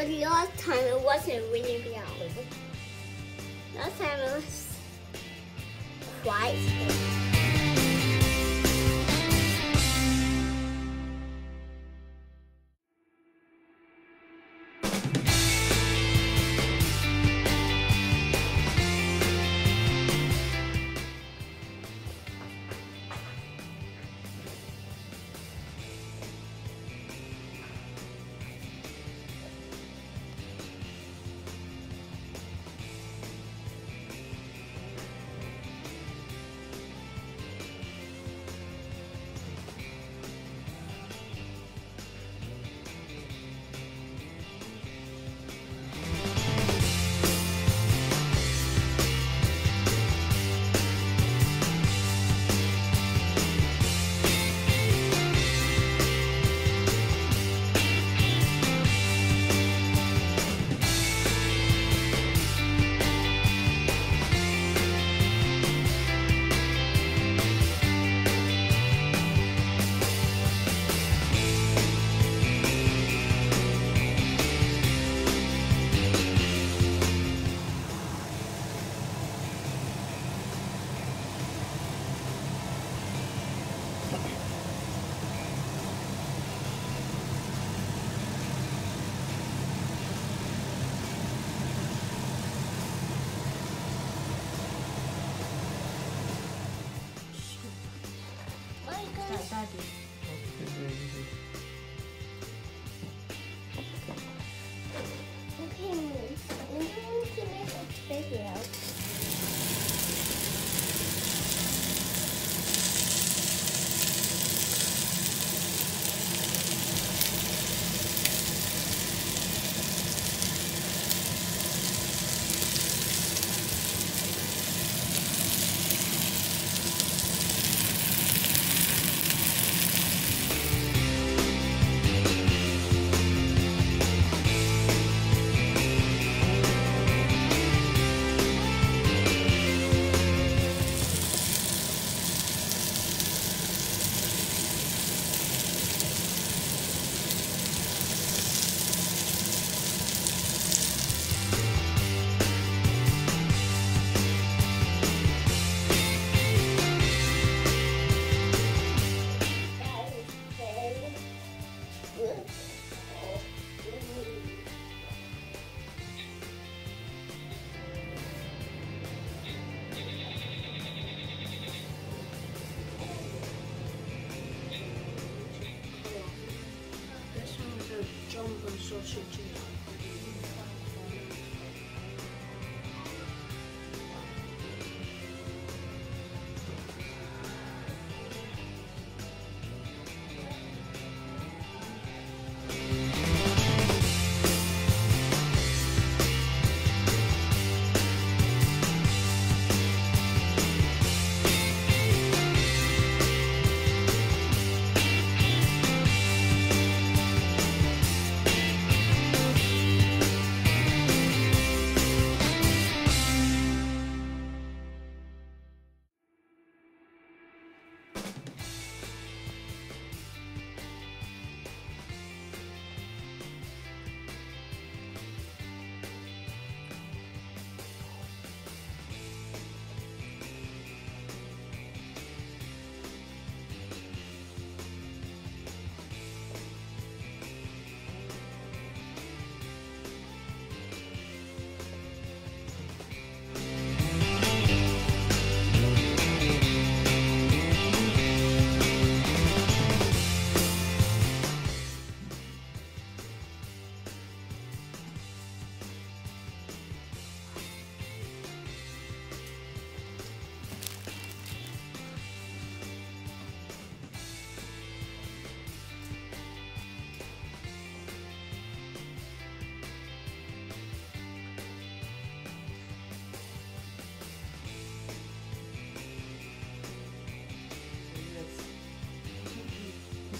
but last time it wasn't really brown. Last time it was white.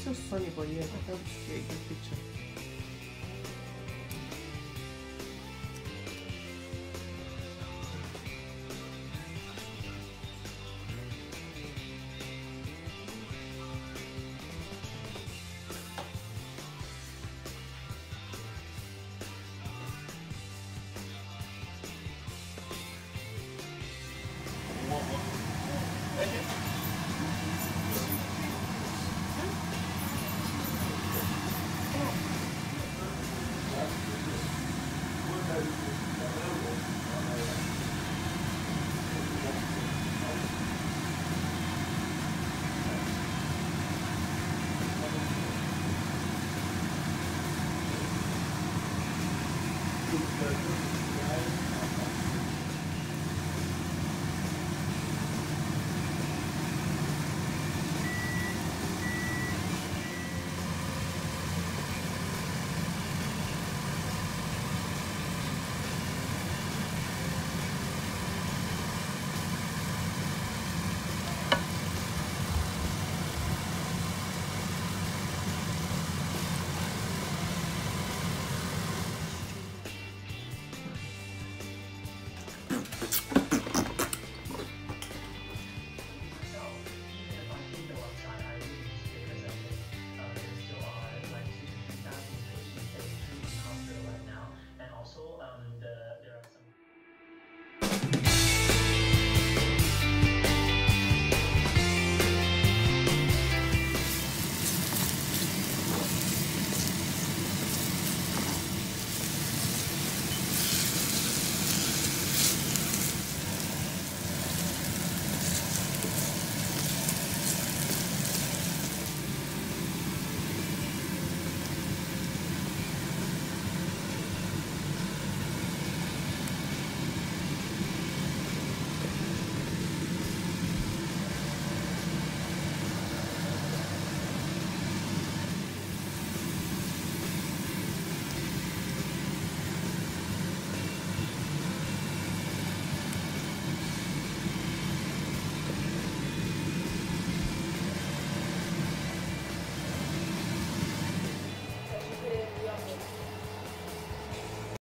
It's so sunny, but yeah, that helps create a good picture.